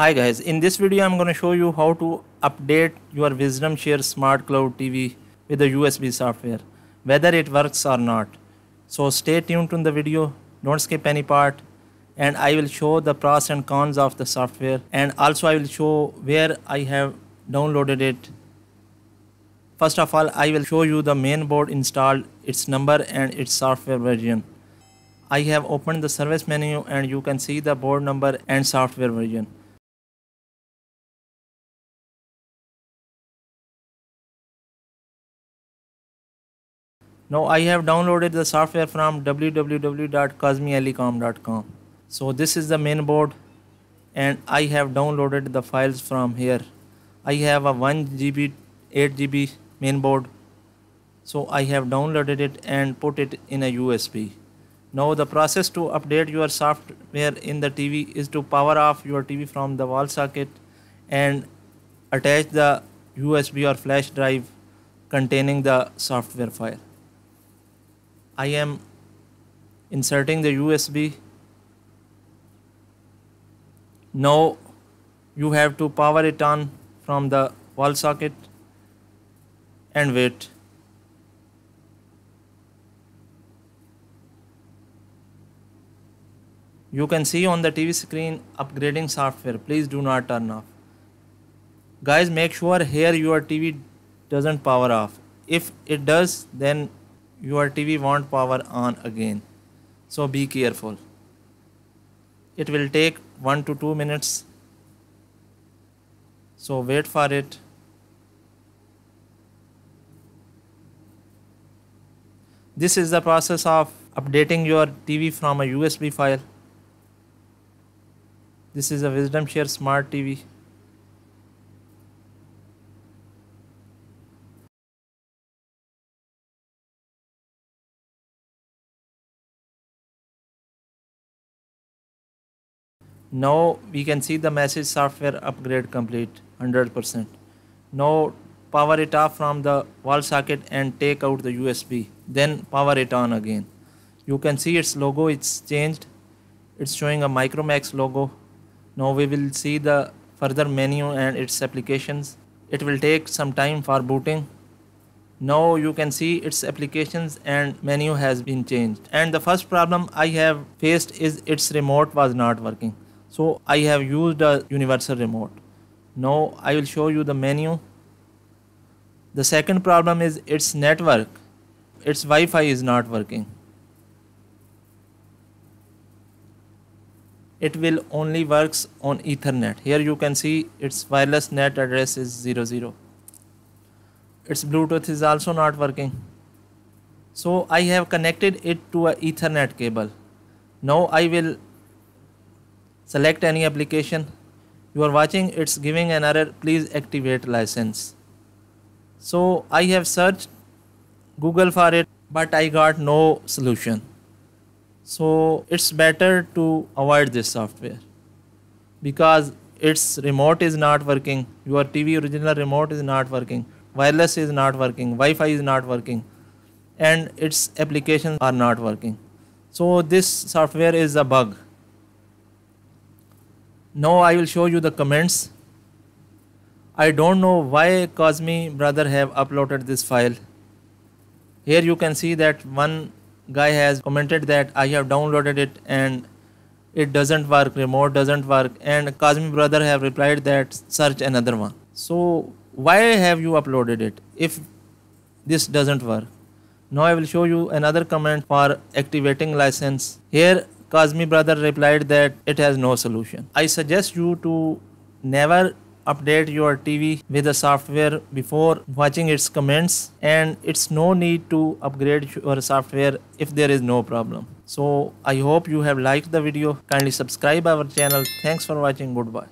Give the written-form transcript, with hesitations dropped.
Hi guys, in this video I'm going to show you how to update your Wisdom Share Smart Cloud TV with the USB software, whether it works or not. So stay tuned to the video, don't skip any part, and I will show the pros and cons of the software, and also I will show where I have downloaded it. First of all, I will show you the main board installed, its number and its software version. I have opened the service menu and you can see the board number and software version. Now I have downloaded the software from www.kazmielecom.com. So this is the main board and I have downloaded the files from here. I have a 1GB, 8GB main board. So I have downloaded it and put it in a USB. Now the process to update your software in the TV is to power off your TV from the wall socket and attach the USB or flash drive containing the software file. I am inserting the USB. Now you have to power it on from the wall socket and wait. You can see on the TV screen upgrading software. Please do not turn off. Guys, make sure here your TV doesn't power off. If it does, then your TV won't power on again, so be careful. It will take 1 to 2 minutes, so wait for it. This is the process of updating your TV from a USB file. This is a Wisdom Share Smart TV. Now we can see the message software upgrade complete 100%. Now power it off from the wall socket and take out the USB. Then power it on again. You can see its logo, it's changed. It's showing a Micromax logo. Now we will see the further menu and its applications. It will take some time for booting. Now you can see its applications and menu has been changed. And the first problem I have faced is its remote was not working. So I have used a universal remote. Now I will show you the menu. The second problem is its network. Its Wi-Fi is not working. It will only works on Ethernet. Here you can see its wireless net address is 00. Its Bluetooth is also not working. So I have connected it to an Ethernet cable. Now I will select any application. You are watching, it's giving an error, please activate license. So I have searched Google for it, but I got no solution. So it's better to avoid this software because its remote is not working, your TV original remote is not working, wireless is not working, Wi-Fi is not working, and its applications are not working. So this software is a bug. Now I will show you the comments. I don't know why Kazmi brother have uploaded this file. Here you can see that one guy has commented that I have downloaded it and it doesn't work, remote doesn't work, and Kazmi brother have replied that search another one. So why have you uploaded it if this doesn't work? Now I will show you another comment for activating license. Here Kazmi brother replied that it has no solution. I suggest you to never update your TV with the software before watching its comments, and it's no need to upgrade your software if there is no problem. So I hope you have liked the video. Kindly subscribe our channel. Thanks for watching. Goodbye.